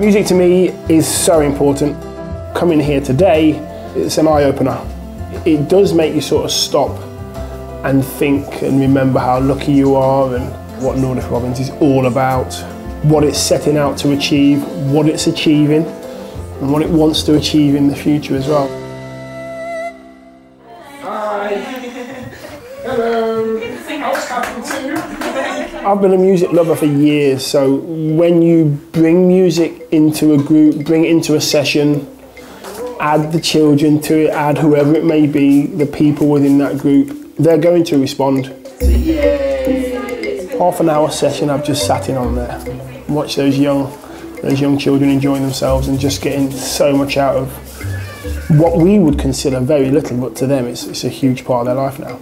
Music to me is so important. Coming here today, it's an eye-opener. It does make you sort of stop and think and remember how lucky you are and what Nordoff Robbins is all about, what it's setting out to achieve, what it's achieving, and what it wants to achieve in the future as well. Hi. Hello. I've been a music lover for years, so when you bring music into a group, bring it into a session, add the children to it, add whoever it may be, the people within that group, they're going to respond. Yay. Half an hour session I've just sat in on there, watch those young children enjoying themselves and just getting so much out of what we would consider very little, but to them it's a huge part of their life now.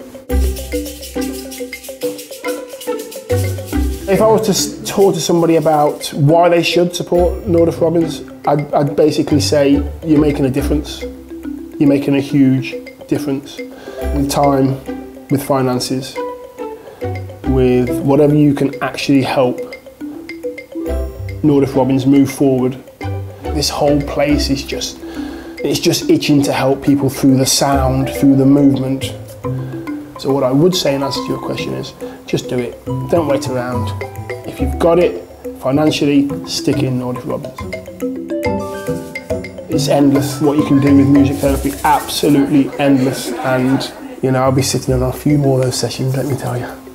If I was to talk to somebody about why they should support Nordoff Robbins, I'd basically say you're making a difference. You're making a huge difference with time, with finances, with whatever you can actually help Nordoff Robbins move forward. This whole place is just itching to help people through the sound, through the movement. So what I would say in answer to your question is, just do it. Don't wait around. If you've got it financially, stick in Nordoff Robbins. It's endless what you can do with music therapy, absolutely endless. And, you know, I'll be sitting on a few more of those sessions, let me tell you.